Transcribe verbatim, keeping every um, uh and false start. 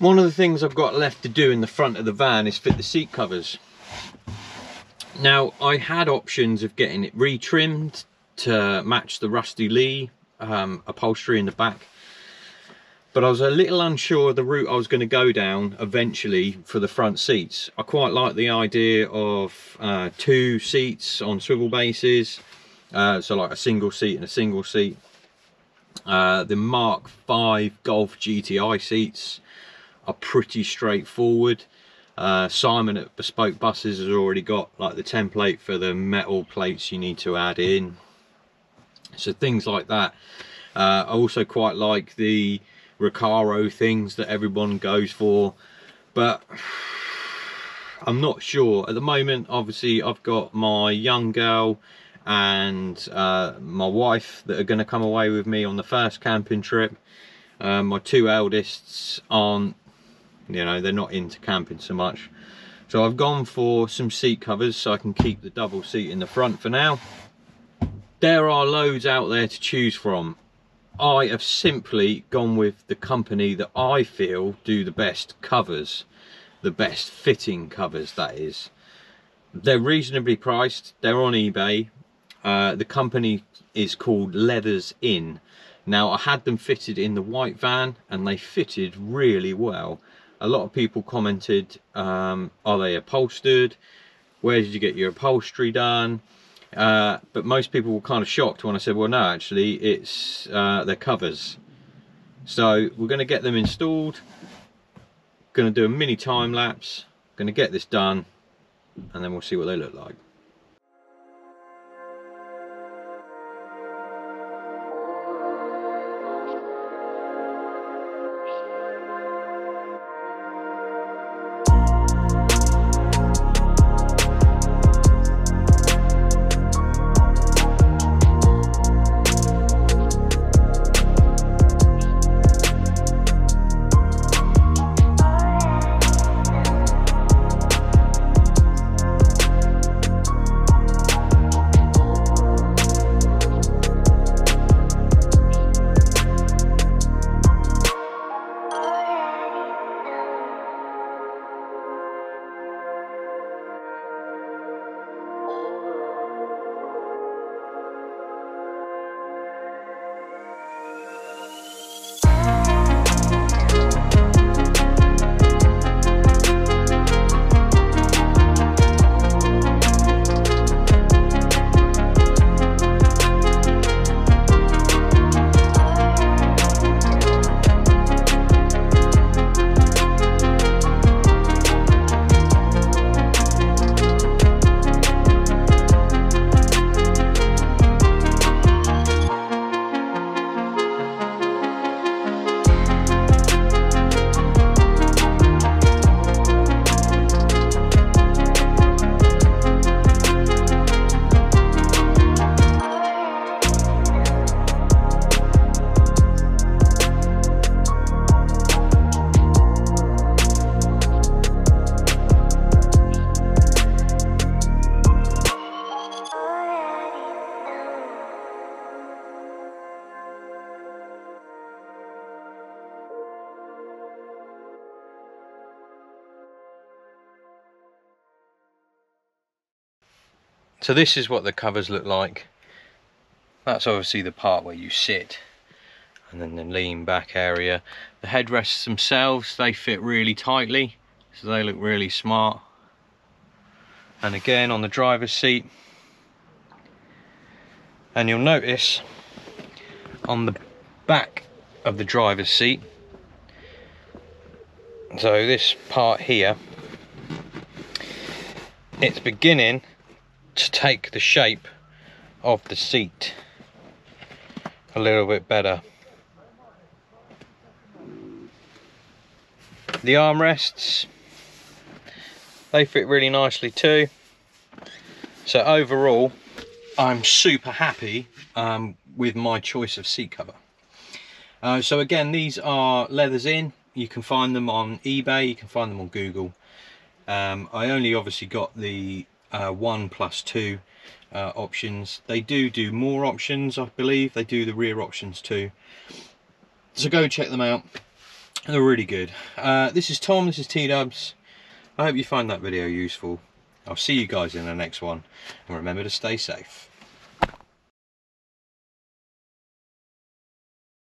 One of the things I've got left to do in the front of the van is fit the seat covers. Now, I had options of getting it retrimmed to match the Rusty Lee um, upholstery in the back, but I was a little unsure of the route I was going to go down eventually for the front seats. I quite like the idea of uh, two seats on swivel bases, uh, so like a single seat and a single seat. Uh, the Mark five Golf G T I seats are pretty straightforward. Uh, Simon at Bespoke Buses has already got like the template for the metal plates you need to add in, so things like that. Uh, I also quite like the Recaro things that everyone goes for, but I'm not sure at the moment. Obviously I've got my young girl and uh, my wife that are going to come away with me on the first camping trip. Uh, my two eldests aren't, you know, they're not into camping so much, so I've gone for some seat covers so I can keep the double seat in the front for now. There are loads out there to choose from. I have simply gone with the company that I feel do the best covers, the best fitting covers, that is. They're reasonably priced, they're on eBay. Uh, the company is called Leathers Inn. Now, I had them fitted in the white van and they fitted really well. A lot of people commented, um, are they upholstered? Where did you get your upholstery done? Uh, but most people were kind of shocked when I said, well, no, actually, it's uh, their covers. So we're going to get them installed, going to do a mini time lapse, going to get this done, and then we'll see what they look like. So this is what the covers look like. That's obviously the part where you sit, and then the lean back area. The headrests themselves, they fit really tightly, so they look really smart. And again on the driver's seat. And you'll notice on the back of the driver's seat, so this part here, it's beginning to take the shape of the seat a little bit better. The armrests, they fit really nicely too. So overall, I'm super happy um, with my choice of seat cover. Uh, so again, these are Leathers Inn. You can find them on eBay, you can find them on Google. Um, I only obviously got the Uh, one plus two uh, options. They do do more options, I believe. They do the rear options too. So go check them out. They're really good. Uh, this is Tom, this is T-Dubs. I hope you find that video useful. I'll see you guys in the next one, and remember to stay safe.